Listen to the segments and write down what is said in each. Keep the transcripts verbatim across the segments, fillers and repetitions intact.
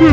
Okay.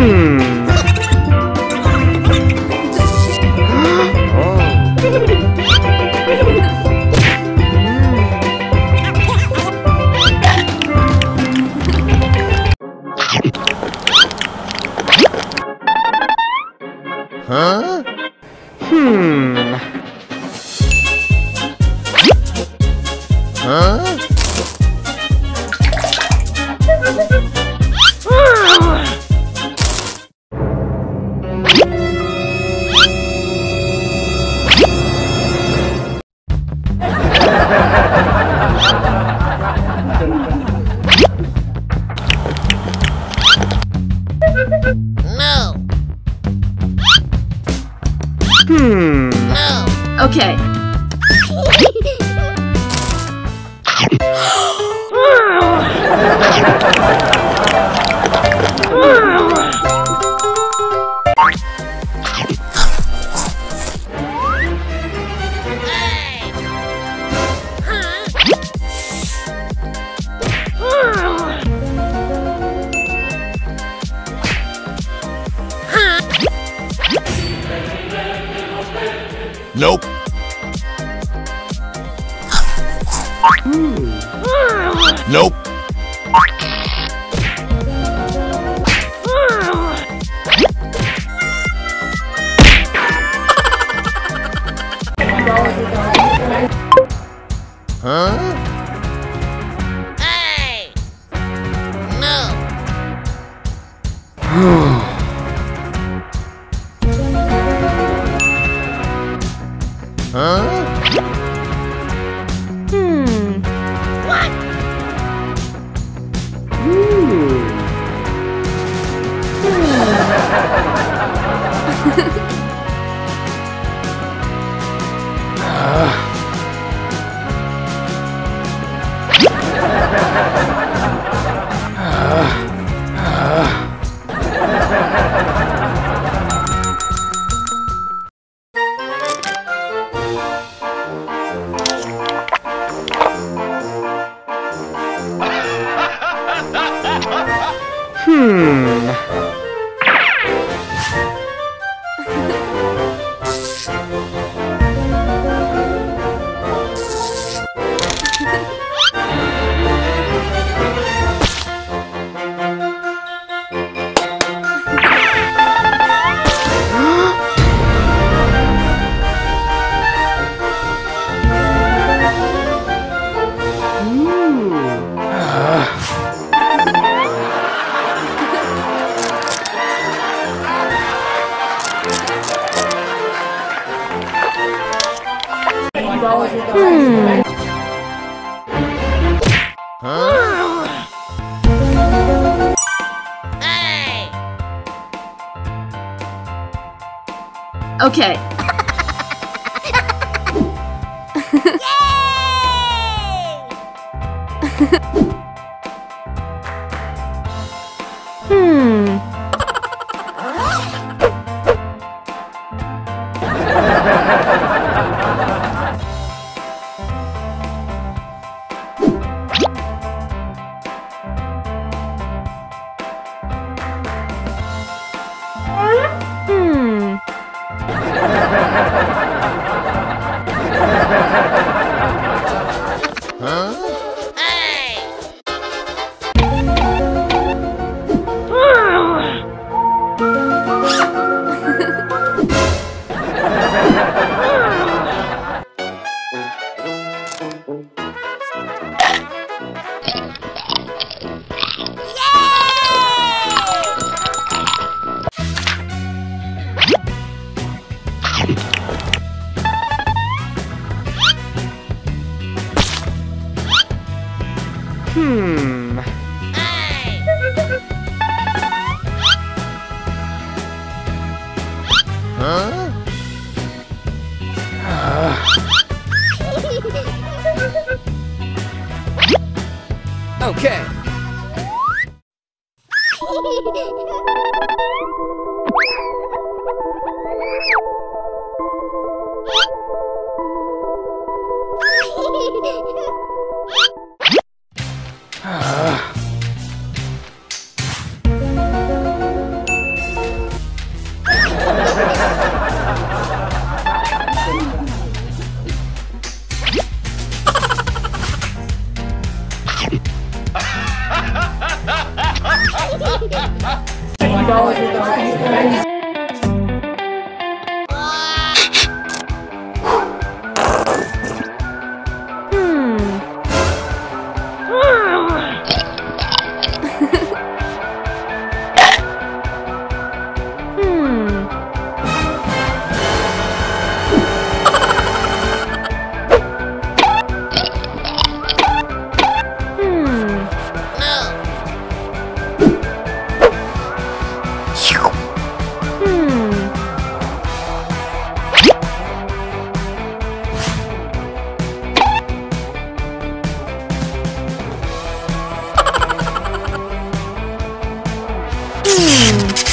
Hmm.